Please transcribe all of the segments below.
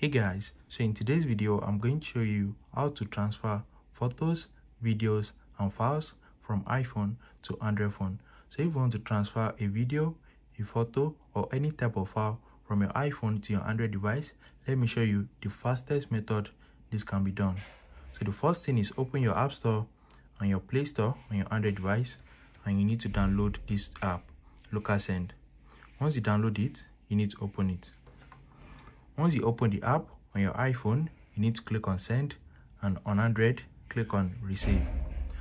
Hey guys, so in today's video I'm going to show you how to transfer photos, videos and files from iPhone to Android phone. So if you want to transfer a video, a photo or any type of file from your iPhone to your Android device, let me show you the fastest method this can be done. So the first thing is open your App Store and your Play Store on your Android device, and you need to download this app, LocalSend. Once you download it, you need to open it. Once you open the app on your iPhone, you need to click on Send, and on Android, click on Receive.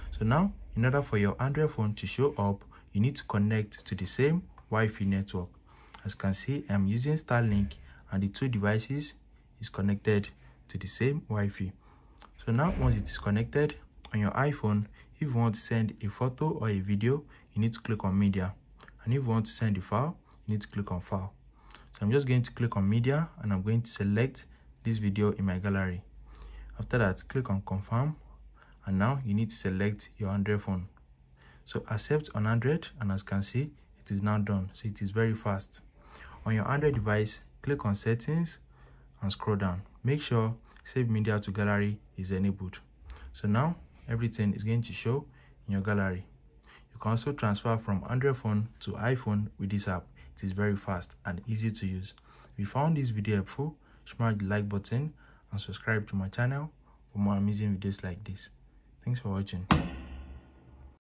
So now, in order for your Android phone to show up, you need to connect to the same Wi-Fi network. As you can see, I'm using Starlink and the two devices is connected to the same Wi-Fi. So now, once it is connected on your iPhone, if you want to send a photo or a video, you need to click on Media. And if you want to send a file, you need to click on File. So I'm just going to click on Media and I'm going to select this video in my gallery. After that, click on Confirm, and now you need to select your Android phone. So accept on Android, and as you can see, it is now done. So it is very fast. On your Android device, click on Settings and scroll down. Make sure Save Media to Gallery is enabled. So now everything is going to show in your gallery. You can also transfer from Android phone to iPhone with this app. It is very fast and easy to use. If you found this video helpful, smash the like button and subscribe to my channel for more amazing videos like this. Thanks for watching.